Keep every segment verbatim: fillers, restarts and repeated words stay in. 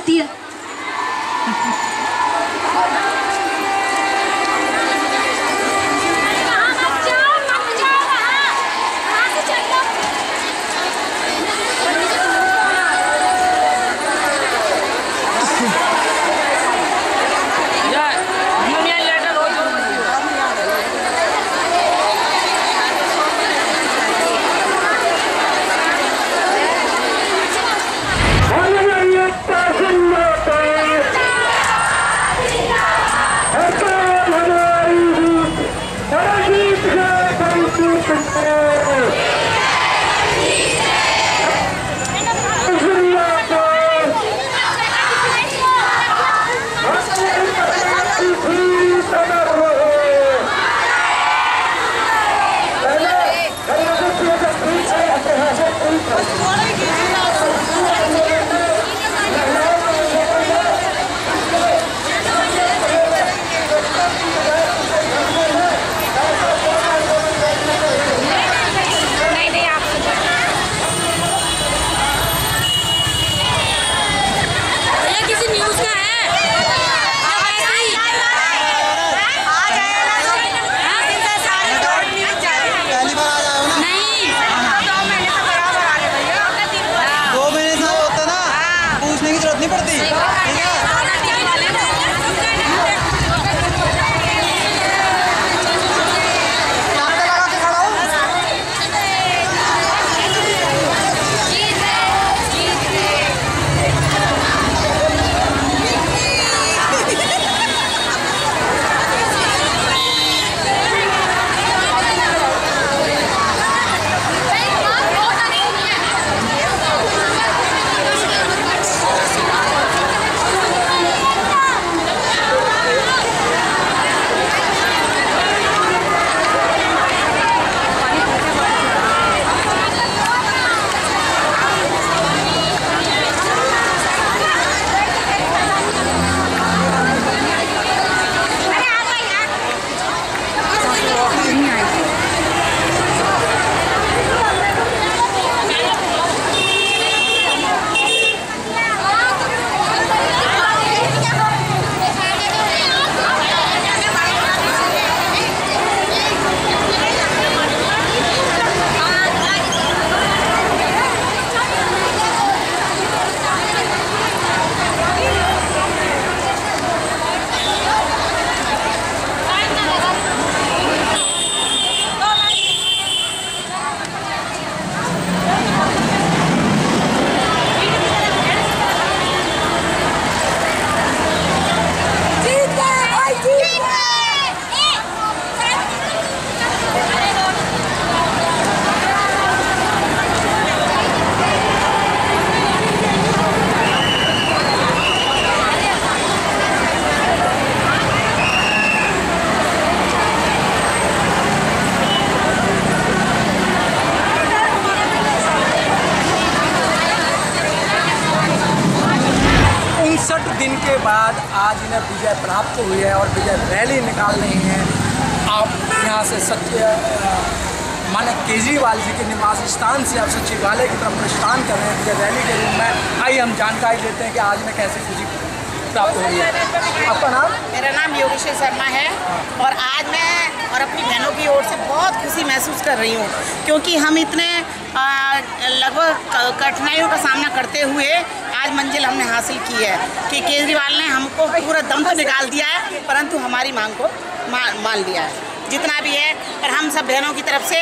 चाहती है। दिन के बाद आज इन्हें विजय प्राप्त हुई है और विजय रैली निकाल रही है। आप यहाँ से सत्य माने केजरीवाल जी के निवास स्थान से आप सचिवालय की तरफ प्रस्थान कर रहे हैं विजय रैली के रूप में। आइए हम जानकारी देते हैं कि आज में कैसे खुशी प्राप्त हुई है। आपका नाम? मेरा नाम योगिशेल सर्मा है और आज मैं और अपनी बहनों की ओर से बहुत खुशी महसूस कर रही हूँ, क्योंकि हम इतने लगभग कठिनाइयों का सामना करते हुए आज मंजिल हमने हासिल की है कि केजरीवाल ने हमको पूरा दम तो निकाल दिया है, परंतु हमारी मांग को मान लिया है जितना भी है। और हम सब बहनों की तरफ से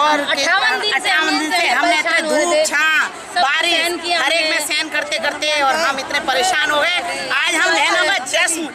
और अट्ठावन दिन से हमने इतने धूप छाँ बारिश हर एक में सहन करते करते और हम इतने परेशान हो गए। आज हम बहनों का जश्न,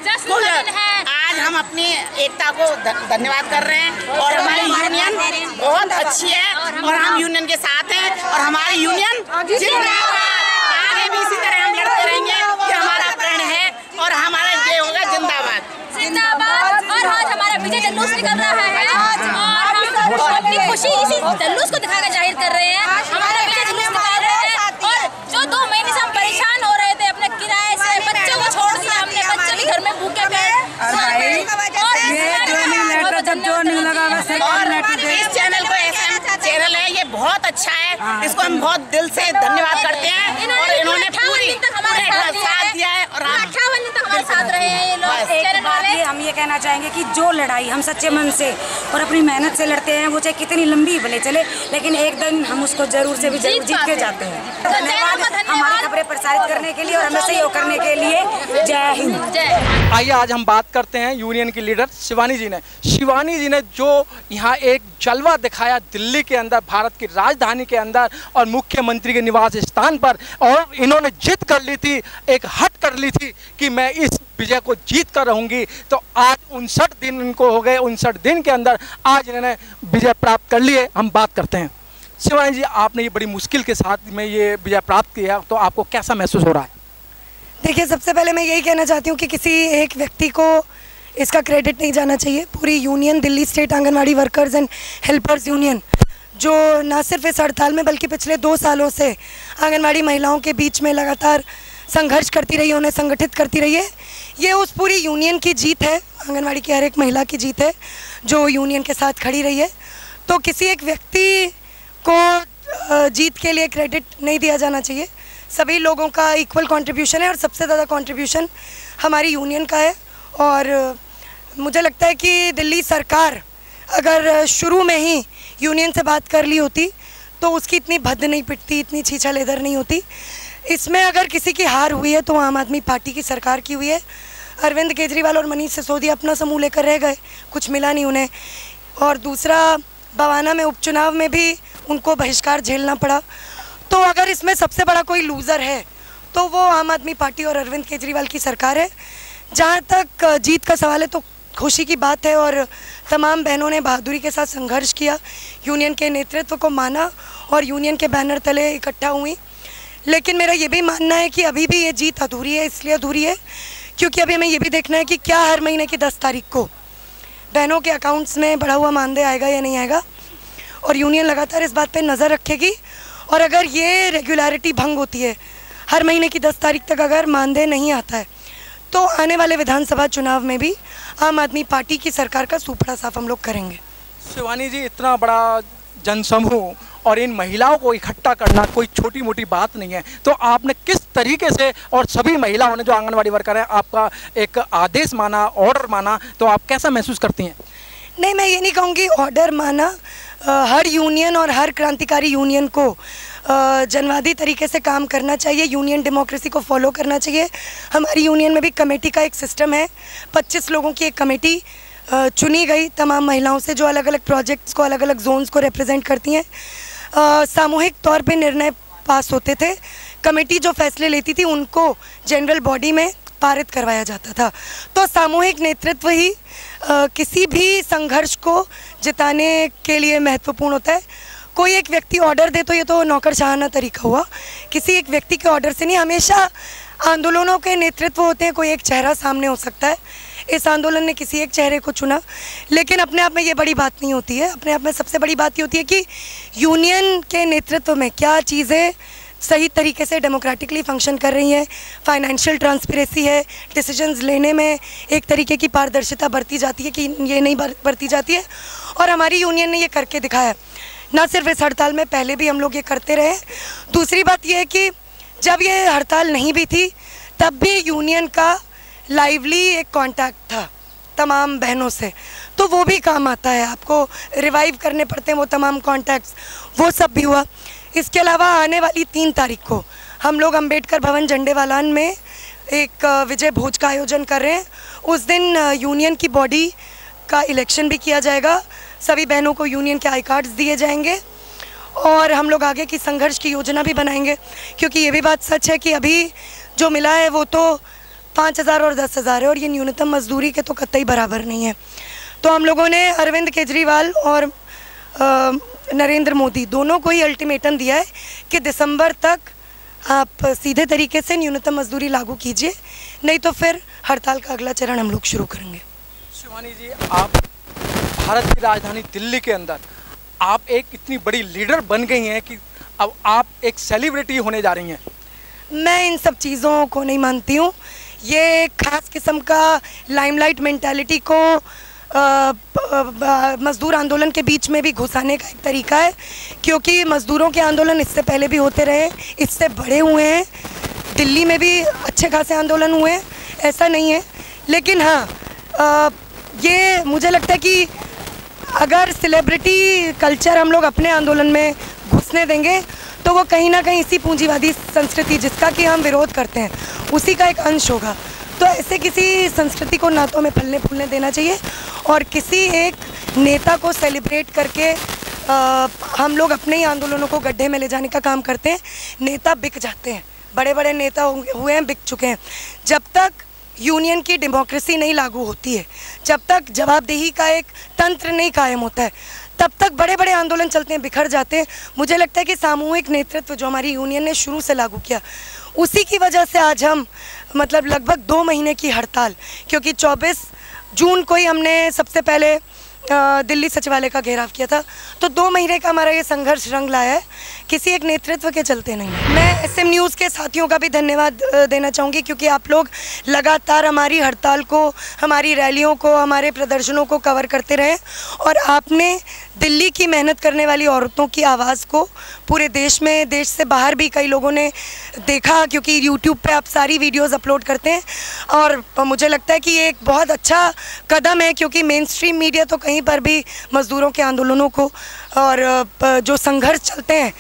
आज हम अपनी एकता को धन्यवाद कर रहे हैं और हमारी यूनियन बहुत अच्छी है और हम यूनियन के साथ हैं और हमारी यूनियन आगे भी इसी तरह हम लड़ते रहेंगे। ये हमारा प्रण है और हमारा ये होगा जिंदाबाद जिंदाबाद। और आज हमारा विजय जुलूस निकल रहा है और हम अपनी खुशी इसी जुलूस को दिखाकर जाहिर कर रहे हैं। हमारा विजय जुलूस निकाल रहे हैं और जो दो महीने से हम परेशान हो रहे थे अपने किराए से, बच्चों को छोड़ दिया हमने, बच्चे भी घर में भूखे पे। इस चैनल को चैनल है, ये बहुत अच्छा है, इसको हम बहुत दिल से धन्यवाद करते हैं और इन्होंने पूरी पूरे साथ दिया साथ रहे हैं ये लोग। एक बात ये हम ये कहना चाहेंगे कि जो लड़ाई हम सच्चे मन से और अपनी मेहनत से लड़ते हैं वो चाहे कितनी लंबी भले चले, लेकिन एक दिन हम उसको जरूर से भी जरूर जीत के जाते हैं। धन्यवाद हमारी खबरें प्रसारित करने के लिए और हमें सहयोग करने के लिए। जय हिंद। आइए आज हम बात करते हैं यूनियन की लीडर शिवानी जी ने। शिवानी जी ने जो यहाँ एक जलवा दिखाया दिल्ली के अंदर, भारत की राजधानी के अंदर और मुख्यमंत्री के निवास स्थान पर, और इन्होंने जिद कर ली थी, एक हट कर ली थी कि मैं इस विजय को जीत कर रहूँगी। तो आज उनसठ दिन इनको हो गए, उनसठ दिन के अंदर आज इन्होंने विजय प्राप्त कर ली है। हम बात करते हैं। शिवानी जी, आपने ये बड़ी मुश्किल के साथ में ये विजय प्राप्त किया, तो आपको कैसा महसूस हो रहा है? देखिए, सबसे पहले मैं यही कहना चाहती हूँ कि किसी एक व्यक्ति को इसका क्रेडिट नहीं जाना चाहिए। पूरी union, Delhi state anganwadi workers and helpers union, जो ना सिर्फ इस हड़ताल में बल्कि पिछले दो सालों से आंगनवाड़ी महिलाओं के बीच में लगातार संघर्ष करती रही है, उन्हें संगठित करती रही है, ये उस पूरी यूनियन की जीत है। आंगनवाड़ी की हर एक महिला की जीत है जो यूनियन के साथ खड़ी रही है। तो किसी एक व्यक्ति को जीत के लिए क्रेडिट नहीं दिया जाना चाहिए। सभी लोगों का इक्वल कॉन्ट्रीब्यूशन है और सबसे ज़्यादा कॉन्ट्रीब्यूशन हमारी यूनियन का है। और मुझे लगता है कि दिल्ली सरकार अगर शुरू में ही यूनियन से बात कर ली होती तो उसकी इतनी भद्द नहीं पिटती, इतनी छीछा लेदर नहीं होती। इसमें अगर किसी की हार हुई है तो आम आदमी पार्टी की सरकार की हुई है। अरविंद केजरीवाल और मनीष सिसोदिया अपना समूह लेकर रह गए, कुछ मिला नहीं उन्हें। और दूसरा, बवाना में उपचुनाव में भी उनको बहिष्कार झेलना पड़ा। तो अगर इसमें सबसे बड़ा कोई लूज़र है तो वो आम आदमी पार्टी और अरविंद केजरीवाल की सरकार है। जहाँ तक जीत का सवाल है तो खुशी की बात है, और तमाम बहनों ने बहादुरी के साथ संघर्ष किया, यूनियन के नेतृत्व को माना और यूनियन के बैनर तले इकट्ठा हुई। लेकिन मेरा ये भी मानना है कि अभी भी ये जीत अधूरी है। इसलिए अधूरी है क्योंकि अभी हमें ये भी देखना है कि क्या हर महीने की दस तारीख को बहनों के अकाउंट्स में बढ़ा हुआ मानदेय आएगा या नहीं आएगा। और यूनियन लगातार इस बात पर नज़र रखेगी, और अगर ये रेगुलरिटी भंग होती है, हर महीने की दस तारीख तक अगर मानदेय नहीं आता है, तो आने वाले विधानसभा चुनाव में भी आम आदमी पार्टी की सरकार का सुपड़ा साफ हम लोग करेंगे। शिवानी जी, इतना बड़ा जनसमूह और इन महिलाओं को इकट्ठा करना कोई छोटी मोटी बात नहीं है। तो आपने किस तरीके से, और सभी महिलाओं ने जो आंगनवाड़ी वर्कर हैं, आपका एक आदेश माना, ऑर्डर माना, तो आप कैसा महसूस करती हैं? नहीं, मैं ये नहीं कहूँगी ऑर्डर माना। आ, हर यूनियन और हर क्रांतिकारी यूनियन को जनवादी तरीके से काम करना चाहिए, यूनियन डेमोक्रेसी को फॉलो करना चाहिए। हमारी यूनियन में भी कमेटी का एक सिस्टम है। पच्चीस लोगों की एक कमेटी चुनी गई तमाम महिलाओं से, जो अलग अलग प्रोजेक्ट्स को, अलग अलग जोन्स को रिप्रेजेंट करती हैं। सामूहिक तौर पे निर्णय पास होते थे, कमेटी जो फैसले लेती थी उनको जनरल बॉडी में पारित करवाया जाता था। तो सामूहिक नेतृत्व ही आ, किसी भी संघर्ष को जिताने के लिए महत्वपूर्ण होता है। कोई एक व्यक्ति ऑर्डर दे तो ये तो नौकरशाहाना तरीका हुआ। किसी एक व्यक्ति के ऑर्डर से नहीं, हमेशा आंदोलनों के नेतृत्व होते हैं, कोई एक चेहरा सामने हो सकता है। इस आंदोलन ने किसी एक चेहरे को चुना, लेकिन अपने आप में ये बड़ी बात नहीं होती है। अपने आप में सबसे बड़ी बात ये होती है कि यूनियन के नेतृत्व में क्या चीज़ें सही तरीके से डेमोक्रेटिकली फंक्शन कर रही हैं, फाइनेंशियल ट्रांसपेरेंसी है, डिसीजंस लेने में एक तरीके की पारदर्शिता बरती जाती है कि ये नहीं बरती जाती है। और हमारी यूनियन ने ये करके दिखाया, ना सिर्फ इस हड़ताल में, पहले भी हम लोग ये करते रहे। दूसरी बात यह है कि जब ये हड़ताल नहीं भी थी तब भी यूनियन का लाइवली एक कांटेक्ट था तमाम बहनों से, तो वो भी काम आता है। आपको रिवाइव करने पड़ते हैं वो तमाम कॉन्टैक्ट्स, वो सब भी हुआ। इसके अलावा आने वाली तीन तारीख को हम लोग अंबेडकर भवन झंडेवालान में एक विजय भोज का आयोजन कर रहे हैं। उस दिन यूनियन की बॉडी का इलेक्शन भी किया जाएगा, सभी बहनों को यूनियन के आई कार्ड्स दिए जाएंगे, और हम लोग आगे की संघर्ष की योजना भी बनाएंगे। क्योंकि ये भी बात सच है कि अभी जो मिला है वो तो पाँच हज़ार और दस हज़ार है, और ये न्यूनतम मजदूरी के तो कतई बराबर नहीं है। तो हम लोगों ने अरविंद केजरीवाल और आ, नरेंद्र मोदी दोनों को ही अल्टीमेटम दिया है कि दिसंबर तक आप सीधे तरीके से न्यूनतम मजदूरी लागू कीजिए, नहीं तो फिर हड़ताल का अगला चरण हम लोग शुरू करेंगे। शिवानी जी, आप भारत की राजधानी दिल्ली के अंदर आप एक इतनी बड़ी लीडर बन गई हैं कि अब आप एक सेलिब्रिटी होने जा रही हैं। मैं इन सब चीज़ों को नहीं मानती हूँ। ये खास किस्म का लाइमलाइट मेंटालिटी को मजदूर आंदोलन के बीच में भी घुसाने का एक तरीका है, क्योंकि मजदूरों के आंदोलन इससे पहले भी होते रहे, इससे बढ़े हुए हैं। दिल्ली में भी अच्छे खासे आंदोलन हुए हैं, ऐसा नहीं है, लेकिन हाँ ये मुझे लगता है कि अगर सेलिब्रिटी कल्चर हम लोग अपने आंदोलन में घुसने देंगे तो वो कहीं ना कहीं इसी पूंजीवादी संस्कृति जिसका कि हम विरोध करते हैं उसी का एक अंश होगा। तो ऐसे किसी संस्कृति को ना तो हमें फलने फूलने देना चाहिए और किसी एक नेता को सेलिब्रेट करके आ, हम लोग अपने ही आंदोलनों को गड्ढे में ले जाने का काम करते हैं। नेता बिक जाते हैं, बड़े बड़े नेता हुए हैं, बिक चुके हैं। जब तक यूनियन की डेमोक्रेसी नहीं लागू होती है, जब तक जवाबदेही का एक तंत्र नहीं कायम होता है, तब तक बड़े बड़े आंदोलन चलते हैं, बिखर जाते हैं। मुझे लगता है कि सामूहिक नेतृत्व जो हमारी यूनियन ने शुरू से लागू किया, उसी की वजह से आज हम मतलब लगभग दो महीने की हड़ताल, क्योंकि चौबीस जून को ही हमने सबसे पहले दिल्ली सचिवालय का घेराव किया था, तो दो महीने का हमारा ये संघर्ष रंग लाया है, किसी एक नेतृत्व के चलते नहीं। मैं एस एम न्यूज़ के साथियों का भी धन्यवाद देना चाहूँगी, क्योंकि आप लोग लगातार हमारी हड़ताल को, हमारी रैलियों को, हमारे प्रदर्शनों को कवर करते रहे और आपने दिल्ली की मेहनत करने वाली औरतों की आवाज़ को पूरे देश में, देश से बाहर भी कई लोगों ने देखा, क्योंकि यूट्यूब पे आप सारी वीडियोस अपलोड करते हैं और मुझे लगता है कि ये एक बहुत अच्छा कदम है, क्योंकि मेन स्ट्रीम मीडिया तो कहीं पर भी मज़दूरों के आंदोलनों को और जो संघर्ष चलते हैं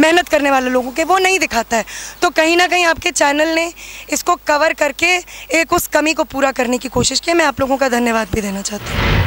मेहनत करने वाले लोगों के, वो नहीं दिखाता है। तो कहीं ना कहीं आपके चैनल ने इसको कवर करके एक उस कमी को पूरा करने की कोशिश की। मैं आप लोगों का धन्यवाद भी देना चाहती हूँ।